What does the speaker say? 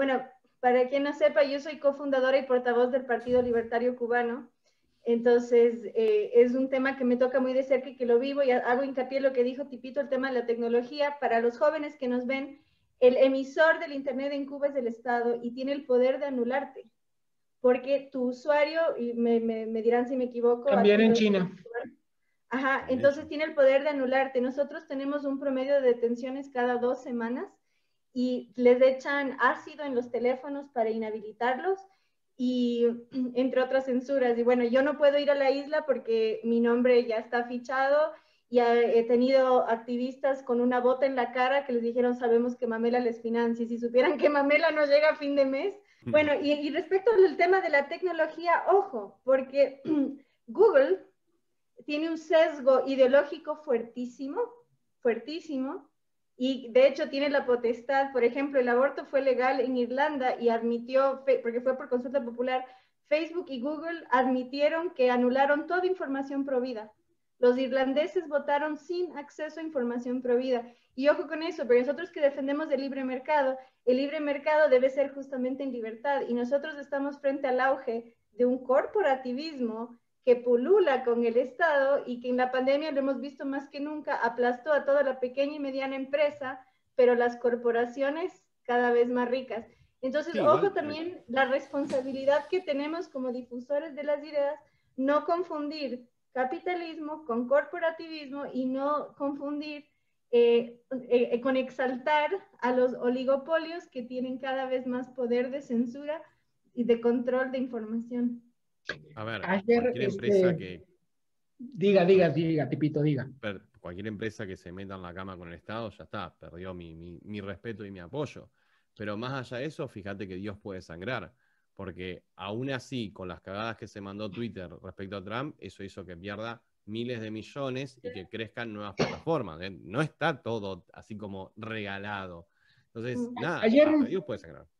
Bueno, para quien no sepa, yo soy cofundadora y portavoz del Partido Libertario Cubano. Entonces, es un tema que me toca muy de cerca y que lo vivo, y hago hincapié en lo que dijo Tipito, el tema de la tecnología. Para los jóvenes que nos ven, el emisor del Internet en Cuba es el Estado y tiene el poder de anularte, porque tu usuario, y me dirán si me equivoco. También en China. Ajá, entonces tiene el poder de anularte. Nosotros tenemos un promedio de detenciones cada 2 semanas y les echan ácido en los teléfonos para inhabilitarlos, y entre otras censuras. Y bueno, yo no puedo ir a la isla porque mi nombre ya está fichado, y he tenido activistas con una bota en la cara que les dijeron, sabemos que Mamela les financia, y si supieran que Mamela no llega a fin de mes. Bueno, y respecto al tema de la tecnología, ojo, porque Google tiene un sesgo ideológico fuertísimo, fuertísimo, y de hecho tiene la potestad. Por ejemplo, el aborto fue legal en Irlanda y admitió, porque fue por consulta popular, Facebook y Google admitieron que anularon toda información provida. Los irlandeses votaron sin acceso a información provida. Y ojo con eso, porque nosotros que defendemos el libre mercado debe ser justamente en libertad, y nosotros estamos frente al auge de un corporativismo que pulula con el Estado y que en la pandemia lo hemos visto más que nunca, aplastó a toda la pequeña y mediana empresa, pero las corporaciones cada vez más ricas. Entonces, sí, ojo también la responsabilidad que tenemos como difusores de las ideas, no confundir capitalismo con corporativismo, y no confundir con exaltar a los oligopolios que tienen cada vez más poder de censura y de control de información. A ver, ayer, cualquier empresa que... Diga, Tipito, diga. Cualquier empresa que se meta en la cama con el Estado, ya está, perdió mi respeto y mi apoyo. Pero más allá de eso, fíjate que Dios puede sangrar, porque aún así, con las cagadas que se mandó Twitter respecto a Trump, eso hizo que pierda miles de millones y que crezcan nuevas plataformas. No está todo así como regalado. Entonces, nada, ayer... Dios puede sangrar.